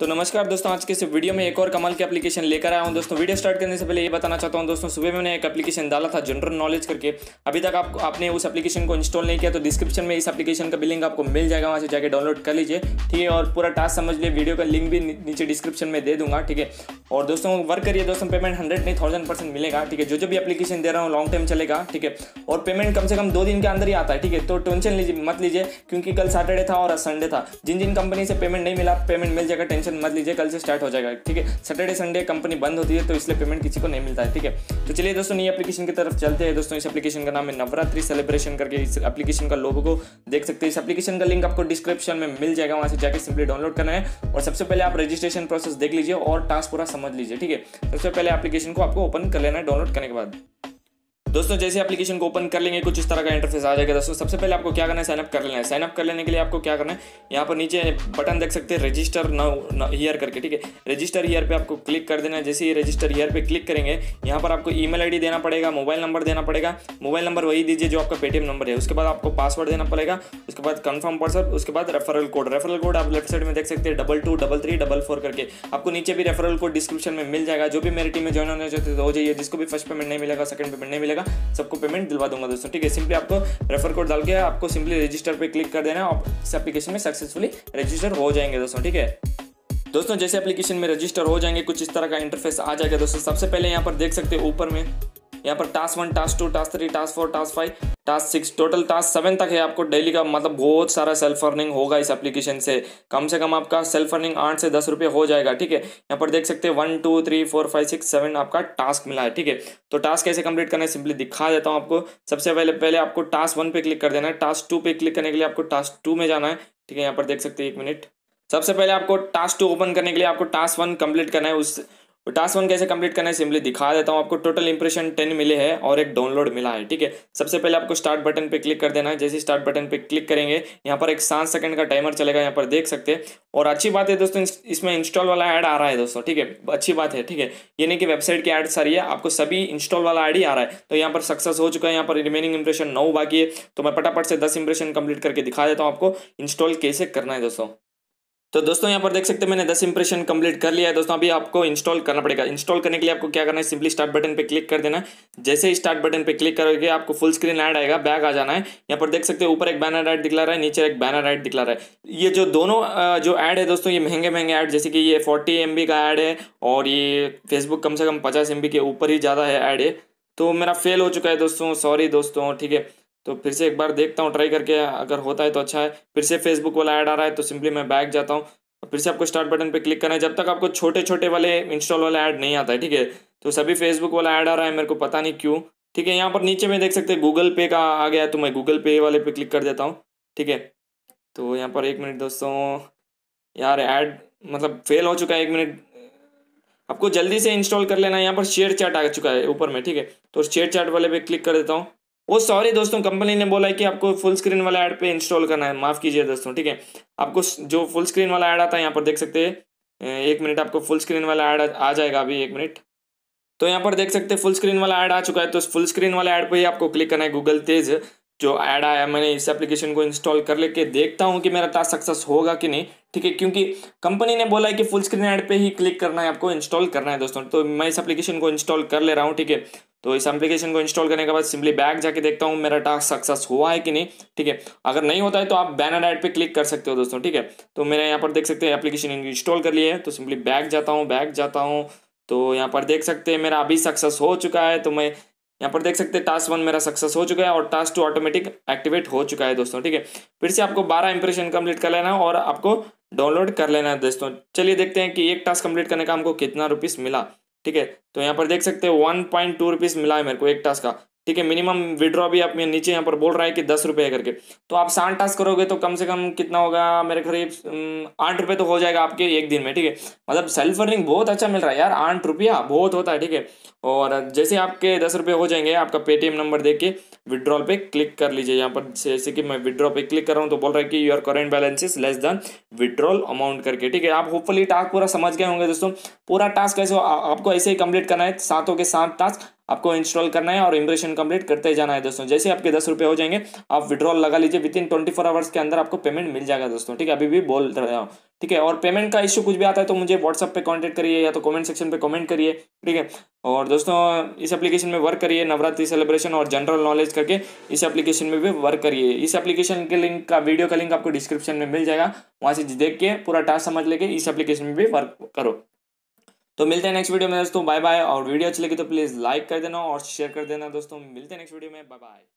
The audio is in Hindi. तो नमस्कार दोस्तों, आज के इस वीडियो में एक और कमाल की एप्लीकेशन लेकर आया हूं। दोस्तों वीडियो स्टार्ट करने से पहले ये बताना चाहता हूं दोस्तों, सुबह मैंने एक एप्लीकेशन डाला था जनरल नॉलेज करके। अभी तक आपने उस एप्लीकेशन को इंस्टॉल नहीं किया तो डिस्क्रिप्शन में इस एप्लीकेशन का लिंक आपको मिल जाएगा, वहाँ से जाकर डाउनलोड कर लीजिए, ठीक है। और पूरा टास्क समझ लिए, वीडियो का लिंक भी नीचे डिस्क्रिप्शन में दे दूंगा, ठीक है। और दोस्तों वर्क करिए दोस्तों, पेमेंट 100% नहीं 1000% मिलेगा, ठीक है। जो भी एप्लीकेशन दे रहा हूँ लॉन्ग टाइम चलेगा, ठीक है। और पेमेंट कम से कम 2 दिन के अंदर ही आता है, ठीक है। तो टेंशन मत लीजिए क्योंकि कल सैटरडे था और संडे था। जिन जिन कंपनी से पेमेंट नहीं मिला, पेमेंट मिल जाएगा, टेंशन मत लीजिए, कल से स्टार्ट हो जाएगा, ठीक है। सैटरडे संडे कंपनी बंद होती है तो इसलिए पेमेंट किसी को नहीं मिलता है, ठीक है। तो चलिए दोस्तों नई एप्लीकेशन की तरफ चलते हैं। दोस्तों इस एप्लीकेशन का नाम है नवरात्रि सेलिब्रेशन करके। इस एप्लीकेशन का लोगो को देख सकते हैं। इस एप्लीकेशन का लिंक आपको डिस्क्रिप्शन में मिल जाएगा, वहाँ से जाकर सिंपली डाउनलोड करना है। और सबसे पहले आप रजिस्ट्रेशन प्रोसेस देख लीजिए और टास्क पूरा समझ लीजिए, ठीक है। सबसे पहले एप्लीकेशन को आपको ओपन कर लेना है। डाउनलोड करने के बाद दोस्तों जैसे एप्लीकेशन को ओपन कर लेंगे कुछ इस तरह का इंटरफेस आ जाएगा। दोस्तों सबसे पहले आपको क्या करना है, साइनअप कर लेना है। साइनअप कर लेने के लिए आपको क्या करना है, यहाँ पर नीचे बटन देख सकते हैं रजिस्टर नाउ हियर करके, ठीक है। रजिस्टर हियर पे आपको क्लिक कर देना है। जैसे ही रजिस्टर हियर पे क्लिक करेंगे, यहाँ पर आपको ईमेल आईडी देना पड़ेगा, मोबाइल नंबर देना पड़ेगा। मोबाइल नंबर वही दीजिए जो आपका पेटीएम नंबर है। उसके बाद आपको पासवर्ड देना पड़ेगा, उसके बाद कन्फर्म पासवर्ड, उसके बाद रेफरल कोड। रेफरल कोड आप लेफ्ट साइड में देख सकते हैं 223344 करके। आपको नीचे भी रेफरल कोड डिस्क्रिप्शन में मिल जाएगा। जो भी मेरी टीम में ज्वाइन होना चाहते हो जाइए, जिसको भी फर्स्ट पेमेंट नहीं मिलेगा, सेकंड पेमेंट नहीं मिलेगा, सबको पेमेंट दिलवा दूंगा दोस्तों, ठीक है। सिंपली आपको रेफर कोड डाल के आपको सिंपली रजिस्टर पे क्लिक कर देना है। आप इस एप्लीकेशन में सक्सेसफुली रजिस्टर हो जाएंगे दोस्तों, ठीक है। दोस्तों जैसे एप्लीकेशन में रजिस्टर हो जाएंगे कुछ इस तरह का इंटरफेस आ जाएगा। दोस्तों सबसे पहले यहाँ पर देख सकते हैं ऊपर में, यहाँ पर task 1, task 2, task 3, task 4, task 5, task 6, total task 7 तक है। आपको डेली का मतलब बहुत सारा सेल्फ अर्निंग होगा इस एप्लीकेशन से कम आपका सेल्फ अर्निंग 8 से 10 रुपये हो जाएगा, ठीक है। यहाँ पर देख सकते हैं 1 2 3 4 5 6 7 आपका टास्क मिला है, ठीक है। तो टास्क कैसे कंप्लीट करना है सिंपली दिखा देता हूँ आपको। सबसे पहले आपको टास्क 1 पे क्लिक कर देना है। टास्क 2 पे क्लिक करने के लिए आपको टास्क 2 में जाना है, ठीक है। यहाँ पर देख सकते हैं 1 मिनट। सबसे पहले आपको टास्क 2 ओपन करने के लिए आपको टास्क 1 कंप्लीट करना है। उस टास्क 1 कैसे कंप्लीट करना है सिंपली दिखा देता हूँ आपको। टोटल इंप्रेशन 10 मिले हैं और एक डाउनलोड मिला है, ठीक है। सबसे पहले आपको स्टार्ट बटन पे क्लिक कर देना है। जैसे स्टार्ट बटन पे क्लिक करेंगे, यहाँ पर एक 60 सेकंड का टाइमर चलेगा, यहाँ पर देख सकते हैं। और अच्छी बात है दोस्तों, इसमें इंस्टॉल वाला ऐड आ रहा है दोस्तों, ठीक है। अच्छी बात है, ठीक है। ये नहीं कि वेबसाइट की ऐड सारी है, आपको सभी इंस्टॉल वाला ऐड ही आ रहा है। तो यहाँ पर सक्सेस हो चुका है। यहाँ पर रिमेनिंग इंप्रेशन 9 बाकी है। तो मैं फटाफट से 10 इंप्रेशन कंप्लीट करके दिखा देता हूँ आपको इंस्टॉल कैसे करना है दोस्तों। तो दोस्तों यहाँ पर देख सकते हैं मैंने 10 इंप्रेशन कंप्लीट कर लिया है। दोस्तों अभी आपको इंस्टॉल करना पड़ेगा। इंस्टॉल करने के लिए आपको क्या करना है, सिंपली स्टार्ट बटन पे क्लिक कर देना है। जैसे ही स्टार्ट बटन पे क्लिक करोगे आपको फुल स्क्रीन ऐड आएगा, बैक आ जाना है। यहाँ पर देख सकते हैं ऊपर एक बैनर ऐड दिखला रहा है, नीचे एक बैनर ऐड दिखला रहा है। ये जो दोनों जो ऐड है दोस्तों, ये महंगे ऐड, जैसे कि ये 40 MB का ऐड है और ये फेसबुक कम से कम 50 MB के ऊपर ही ज़्यादा है ऐड है। तो मेरा फेल हो चुका है दोस्तों, सॉरी दोस्तों, ठीक है। तो फिर से एक बार देखता हूँ ट्राई करके, अगर होता है तो अच्छा है। फिर से फेसबुक वाला ऐड आ रहा है तो सिंपली मैं बैक जाता हूँ। फिर से आपको स्टार्ट बटन पे क्लिक करना है। जब तक आपको छोटे छोटे वाले इंस्टॉल वाला ऐड नहीं आता है, ठीक है। तो सभी फेसबुक वाला ऐड आ रहा है, मेरे को पता नहीं क्यों, ठीक है। यहाँ पर नीचे में देख सकते हैं गूगल पे का आ गया है, तो मैं गूगल पे वाले पे क्लिक कर देता हूँ, ठीक है। तो यहाँ पर 1 मिनट दोस्तों, यार ऐड मतलब फेल हो चुका है। 1 मिनट आपको जल्दी से इंस्टॉल कर लेना है। यहाँ पर शेयर चैट आ चुका है ऊपर में, ठीक है। तो शेयर चैट वाले पे क्लिक कर देता हूँ। वो सॉरी दोस्तों, कंपनी ने बोला है कि आपको फुल स्क्रीन वाला ऐड पे इंस्टॉल करना है, माफ़ कीजिए दोस्तों, ठीक है। आपको जो फुल स्क्रीन वाला ऐड आता है, यहाँ पर देख सकते हैं 1 मिनट, आपको फुल स्क्रीन वाला ऐड आ जाएगा अभी 1 मिनट। तो यहाँ पर देख सकते हैं फुल स्क्रीन वाला ऐड आ चुका है। तो फुल स्क्रीन वाला ऐड पे ही आपको क्लिक करना है। गूगल तेज जो ऐड आया, मैंने इस एप्लीकेशन को इंस्टॉल कर लेके देखता हूँ कि मेरा टास्क सक्सेस होगा कि नहीं, ठीक है। क्योंकि कंपनी ने बोला है कि फुल स्क्रीन ऐड पे ही क्लिक करना है, आपको इंस्टॉल करना है दोस्तों। तो मैं इस एप्लीकेशन को इंस्टॉल कर ले रहा हूँ, ठीक है। तो इस एप्लीकेशन को इंस्टॉल करने के बाद सिंपली बैक जाके देखता हूँ मेरा टास्क सक्सेस हुआ है कि नहीं, ठीक है। अगर नहीं होता है तो आप बैनर ऐड पे क्लिक कर सकते हो दोस्तों, ठीक है। तो मैंने यहाँ पर देख सकते हैं एप्लीकेशन इंस्टॉल कर लिया है। तो सिंपली बैक जाता हूँ। तो यहाँ पर देख सकते हैं मेरा अभी सक्सेस हो चुका है। तो मैं यहाँ पर देख सकते हैं टास्क 1 मेरा सक्सेस हो चुका है और टास्क 2 ऑटोमेटिक एक्टिवेट हो चुका है दोस्तों, ठीक है। फिर से आपको 12 इंप्रेशन कंप्लीट कर लेना है और आपको डाउनलोड कर लेना है दोस्तों। चलिए देखते हैं कि एक टास्क कंप्लीट करने का हमको कितना रुपीस मिला, ठीक है। तो यहाँ पर देख सकते हैं 1.2 रुपीज़ मिला है मेरे को एक टास्क का, ठीक है। मिनिमम विड्रॉ भी आप नीचे यहाँ पर बोल रहा है कि 10 रुपये करके। तो आप 60 टास्क करोगे तो कम से कम कितना होगा, मेरे करीब 8 रुपये तो हो जाएगा आपके एक दिन में, ठीक है। मतलब सेल्फ अर्निंग बहुत अच्छा मिल रहा है यार, 8 रुपया बहुत होता है, ठीक है। और जैसे आपके 10 रुपये हो जाएंगे, आपका पेटीएम नंबर देख के विड्रॉल पे क्लिक कर लीजिए। यहाँ पर जैसे कि मैं विड्रॉ पे क्लिक कर रहा हूँ तो बोल रहा है कि your current balance is less than withdrawal amount करके, ठीक है। आप होपफुली टास्क पूरा समझ गए होंगे दोस्तों। पूरा टास्क कैसे आपको ऐसे ही कंप्लीट करना है, 7 के 7 टास्क आपको इंस्टॉल करना है और इम्प्रेशन कंप्लीट करते जाना है दोस्तों। जैसे आपके 10 रुपये हो जाएंगे आप विड्रॉल लगा लीजिए, विद इन 24 आवर्स के अंदर आपको पेमेंट मिल जाएगा दोस्तों। ठीक है, अभी भी बोल रहा हूँ। ठीक है, और पेमेंट का इश्यू कुछ भी आता है तो मुझे व्हाट्सअप पे कांटेक्ट करिए या तो कमेंट सेक्शन पे कमेंट करिए। ठीक है, और दोस्तों इस एप्लीकेशन में वर्क करिए, नवरात्रि सेलिब्रेशन और जनरल नॉलेज करके इस एप्लीकेशन में भी वर्क करिए। इस एप्लीकेशन के लिंक का वीडियो का लिंक आपको डिस्क्रिप्शन में मिल जाएगा, वहाँ से देख के पूरा टास्क समझ लेके इस एप्लीकेशन में भी वर्क करो। तो मिलते हैं नेक्स्ट वीडियो में दोस्तों, बाय बाय। और वीडियो अच्छी लगी तो प्लीज़ लाइक कर देना और शेयर कर देना दोस्तों। मिलते हैं नेक्स्ट वीडियो में, बाय बाय।